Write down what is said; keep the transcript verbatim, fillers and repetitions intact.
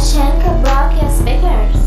check a broadcast speakers.